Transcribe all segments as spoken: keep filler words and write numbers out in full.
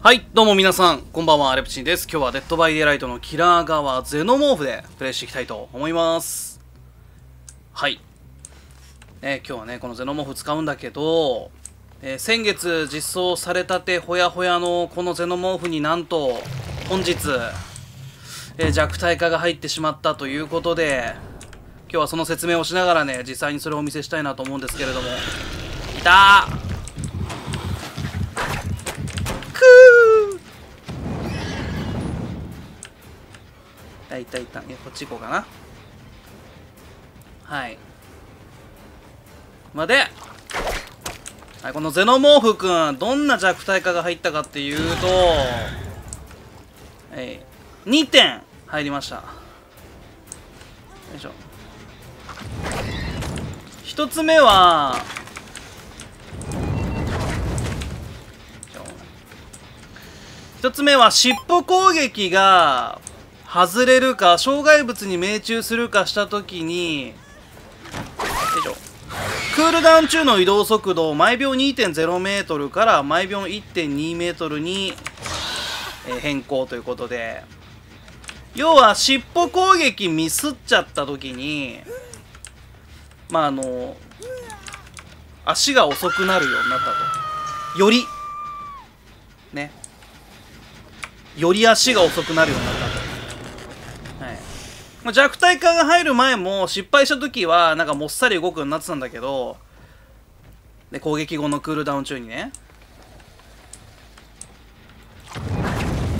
はい、どうも皆さん、こんばんは、アレプチンです。今日はデッドバイデイライトのキラー側ゼノモーフでプレイしていきたいと思います。はい。えー、今日はね、このゼノモーフ使うんだけど、えー、先月実装されたてほやほやのこのゼノモーフになんと、本日、えー、弱体化が入ってしまったということで、今日はその説明をしながらね、実際にそれをお見せしたいなと思うんですけれども。いたーいたいた。いや、こっち行こうかな。はい。まあ、で、はい、このゼノモーフくん、どんな弱体化が入ったかっていうと、はい、にてん入りました。よいしょ。ひとつめは、ひとつめは尻尾攻撃が、外れるか障害物に命中するかした時に、よいしょ、クールダウン中の移動速度を毎秒 にてんゼロメートル から毎秒 いってんにメートル に変更ということで、要は尻尾攻撃ミスっちゃった時に、まああの足が遅くなるようになったと、よりね、より足が遅くなるようになったと。弱体化が入る前も失敗した時はなんかもっさり動くようになってたんだけど、で攻撃後のクールダウン中にね、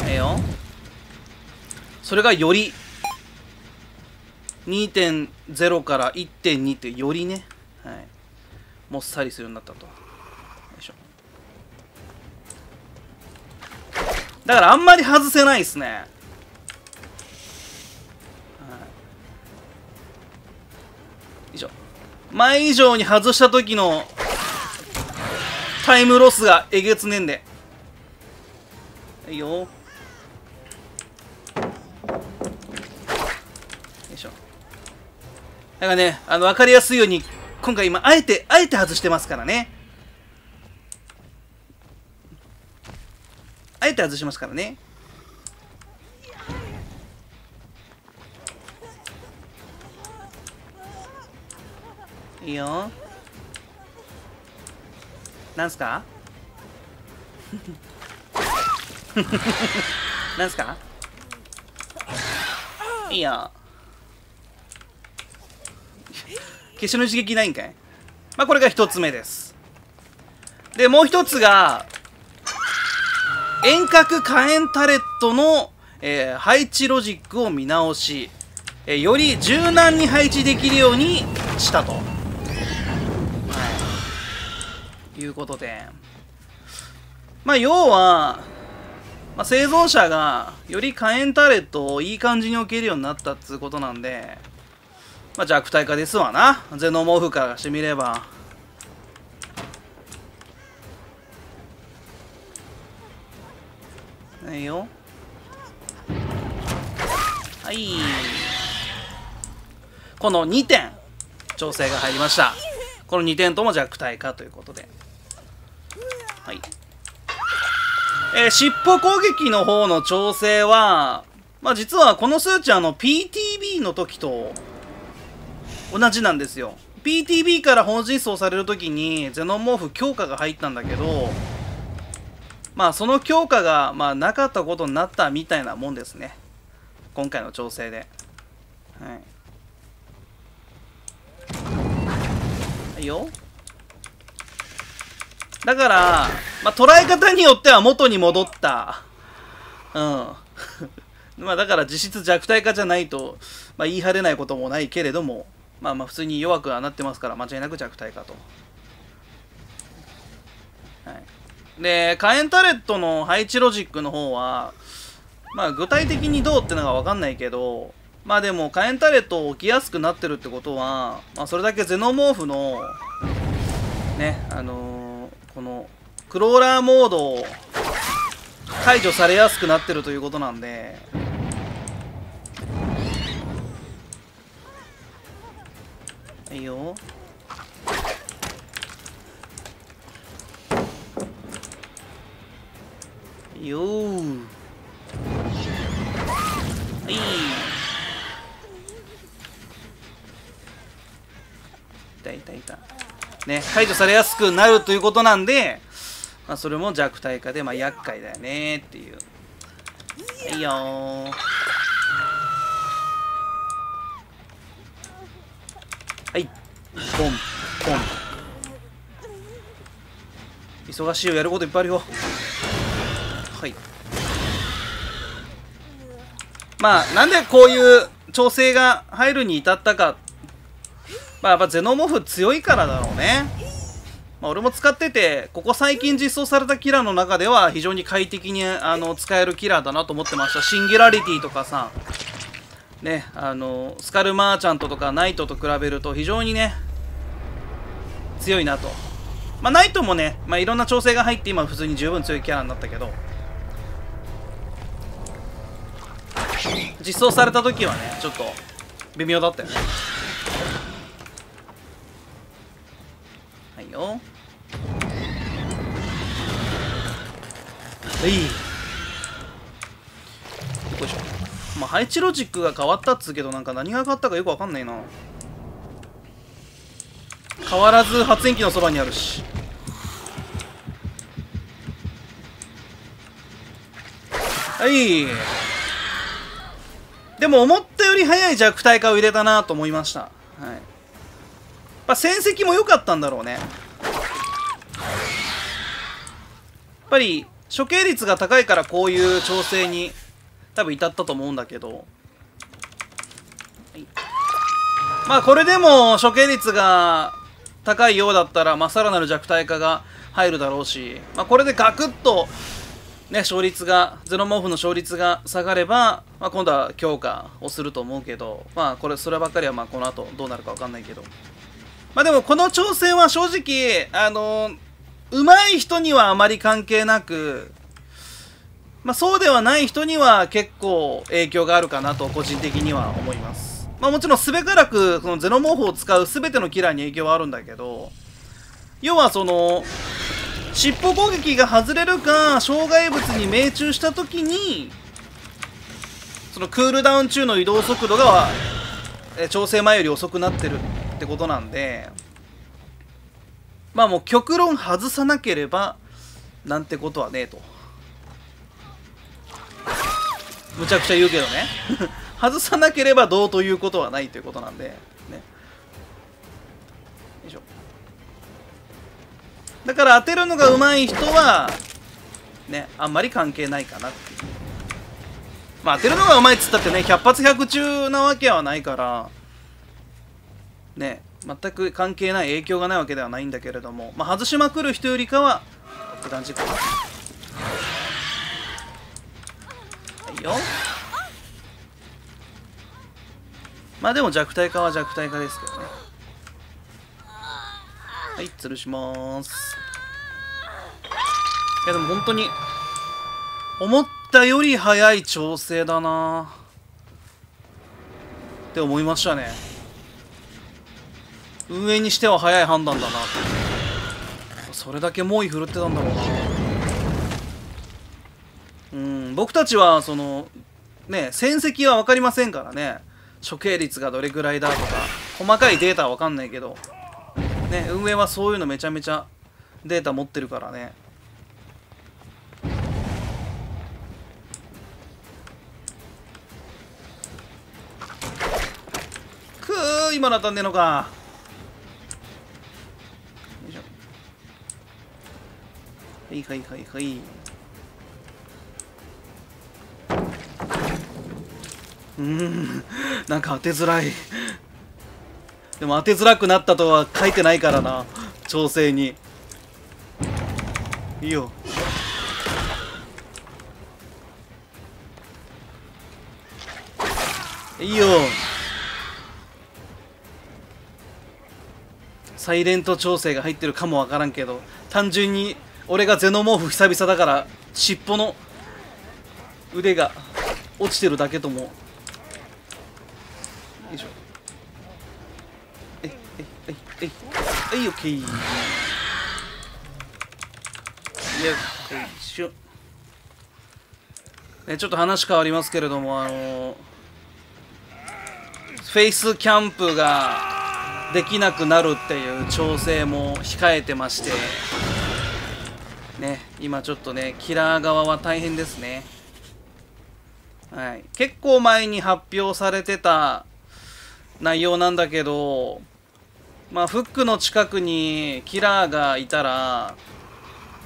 ええよ、それがより にてんゼロ から いってんに ってよりね、はい、もっさりするようになったと。よいしょ。だからあんまり外せないですね。前以上に外した時のタイムロスがえげつねんで。はい、よ。よいしょ。だからね、あの、わかりやすいように、今回今、あえて、あえて外してますからね。あえて外しますからね。いいよ。なんすかなんすか、いいよ。決死の一撃ないんかい。まあ、これが一つ目です。でもう一つが遠隔火炎タレットの、えー、配置ロジックを見直し、えー、より柔軟に配置できるようにしたということで、まあ要は、まあ、生存者がより火炎タレットをいい感じに置けるようになったっつうことなんで、まあ、弱体化ですわな、ゼノモーフからしてみれば。ないよ。はい、このにてん調整が入りました。このにてんとも弱体化ということで、はい。えー、尻尾攻撃の方の調整は、まあ実はこの数値はあの ピーティービー の時と同じなんですよ。ピーティービー から本実装される時にゼノモーフ強化が入ったんだけど、まあその強化がまあなかったことになったみたいなもんですね。今回の調整で。はい。いいよ。だから、まあ、捉え方によっては元に戻った。うん。まあだから実質弱体化じゃないと、まあ、言い張れないこともないけれども、まあまあ普通に弱くはなってますから、間違いなく弱体化と。はい、で、火炎タレットの配置ロジックの方は、まあ具体的にどうってのが分かんないけど、まあでも火炎タレットを置きやすくなってるってことは、まあ、それだけゼノモーフの、ね、あのー、このクローラーモードを解除されやすくなってるということなんで、いいよ。よー、はい、いたいたいたね、解除されやすくなるということなんで、まあ、それも弱体化で、まあ、厄介だよねっていう。はいよー、はい、ポンポン、忙しいよ、やることいっぱいあるよ。はい、まあなんでこういう調整が入るに至ったか、まあやっぱゼノモフ強いからだろうね。まあ、俺も使ってて、ここ最近実装されたキラーの中では非常に快適にあの使えるキラーだなと思ってました。シンギュラリティとかさ、ね、あのスカルマーチャントとかナイトと比べると非常にね強いなと。まあ、ナイトもね、まあ、いろんな調整が入って今普通に十分強いキャラになったけど、実装された時はねちょっと微妙だったよね。はいよ、はい、よいしょ。まあ配置ロジックが変わったっつうけど、なんか何が変わったかよくわかんないな。変わらず発電機のそばにあるし、はい、でも思ったより早い弱体化を入れたなと思いました。はい、まあ、戦績も良かったんだろうね。やっぱり処刑率が高いからこういう調整に多分至ったと思うんだけど、はい、まあこれでも処刑率が高いようだったら、まあ、さらなる弱体化が入るだろうし、まあ、これでガクッと、ね、勝率がゼノモーフの勝率が下がれば、まあ、今度は強化をすると思うけど、まあこれそればっかりはまあこの後どうなるか分かんないけど、まあ、でもこの挑戦は正直あのうまい人にはあまり関係なく、まあ、そうではない人には結構影響があるかなと個人的には思います。まあもちろんすべからくそのゼノモーフを使うすべてのキラーに影響はあるんだけど、要はその尻尾攻撃が外れるか障害物に命中した時にそのクールダウン中の移動速度が調整前より遅くなってるってことなんで、まあもう極論外さなければなんてことはねえと。むちゃくちゃ言うけどね外さなければどうということはないということなんで、ね、よいしょ。だから当てるのがうまい人はねあんまり関係ないかなっていう。まあ当てるのがうまいっつったってねひゃく発ひゃく中なわけはないからね全く関係ない影響がないわけではないんだけれども、まあ、外しまくる人よりかはって感じかな。はいよ、まあでも弱体化は弱体化ですけどね。はい、吊るしまーす。いやでも本当に思ったより早い調整だなって思いましたね。運営にしては早い判断だなって。それだけ猛威振るってたんだろうな。うん、僕たちはそのね戦績は分かりませんからね、処刑率がどれぐらいだとか細かいデータは分かんないけど、ね、運営はそういうのめちゃめちゃデータ持ってるからね。くー、今の当たんねえのか。よいしょ、はいはいはいはい、うーん、なんか当てづらいでも当てづらくなったとは書いてないからな調整に。いいよ、いいよ。サイレント調整が入ってるかもわからんけど、単純に俺がゼノモーフ久々だから尻尾の腕が落ちてるだけとも。よいしょ、えいえいえいえいえい、オッケー、よいしょ。ね、ちょっと話変わりますけれども、あのフェイスキャンプができなくなるっていう調整も控えてましてね、今ちょっとねキラー側は大変ですね。はい、結構前に発表されてた内容なんだけど、まあ、フックの近くにキラーがいたら、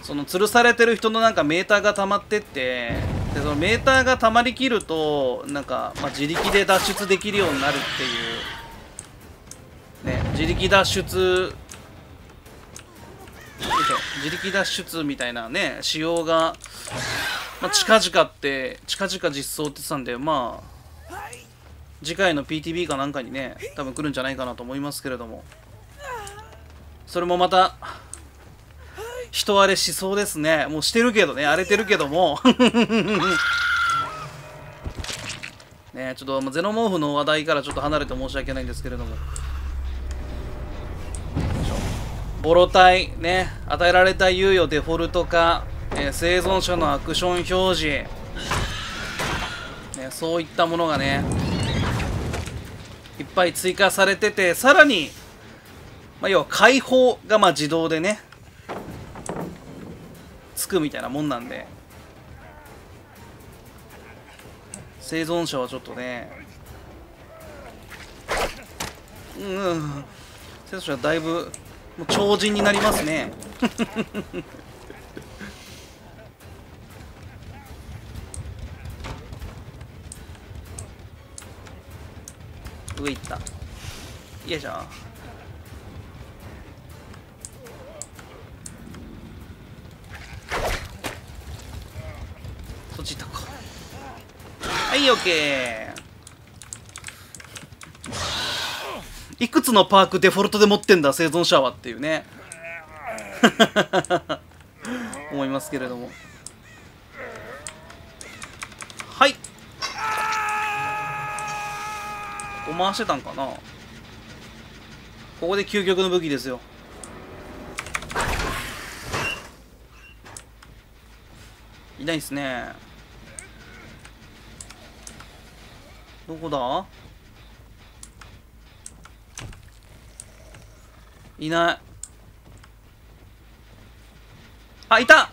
その吊るされてる人のなんかメーターが溜まってって、でそのメーターが溜まりきるとなんか、まあ、自力で脱出できるようになるっていう、ね、自力脱出自力脱出みたいなね仕様が、まあ、近々って近々実装って言ってたんで、まあ次回の ピーティービー かなんかにね多分来るんじゃないかなと思いますけれども、それもまた人荒れしそうですね。もうしてるけどね、荒れてるけどもね、ちょっとゼノモーフの話題からちょっと離れて申し訳ないんですけれども、ボロ対ね、与えられた猶予デフォルト化、えー、生存者のアクション表示、ね、そういったものがねいっぱい追加されてて、さらに、まあ、要は解放がまあ自動でねつくみたいなもんなんで、生存者はちょっとね、うん生存者はだいぶもう超人になりますね上行った、よいしょ。そっち行ったか。はい、オッケー。いくつのパークデフォルトで持ってんだ生存者はっていうね思いますけれども、はい、ここ回してたんかな。ここで究極の武器ですよ。いないっすね。どこだ、いない。あ、いた。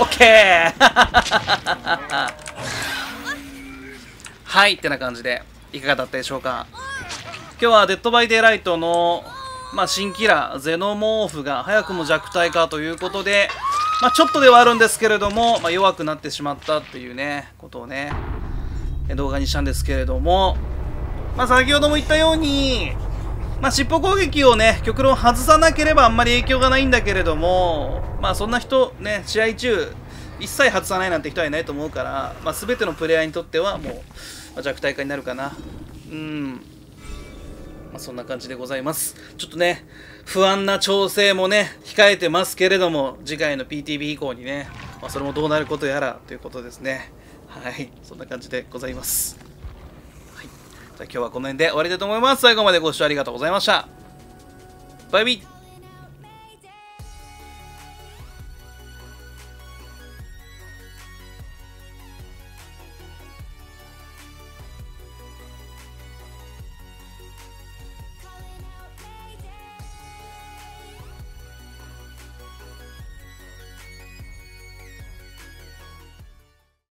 オッケーはいってな感じでいかがだったでしょうか。今日はデッドバイデイライトの、まあ、新キラーゼノモーフが早くも弱体化ということで、まあ、ちょっとではあるんですけれども、まあ、弱くなってしまったっていうねことをね動画にしたんですけれども、まあ先ほども言ったように、まあ、尻尾攻撃をね極論外さなければあんまり影響がないんだけれども、まあそんな人ね試合中一切外さないなんて人はいないと思うから、まあ、全てのプレイヤーにとってはもう弱体化になるかな。うん、まあ、そんな感じでございます。ちょっとね不安な調整もね控えてますけれども、次回の ピーティービー 以降にね、まあ、それもどうなることやらということですね。はい、そんな感じでございます。今日はこの辺で終わりたいと思います。最後までご視聴ありがとうございました。バイビー。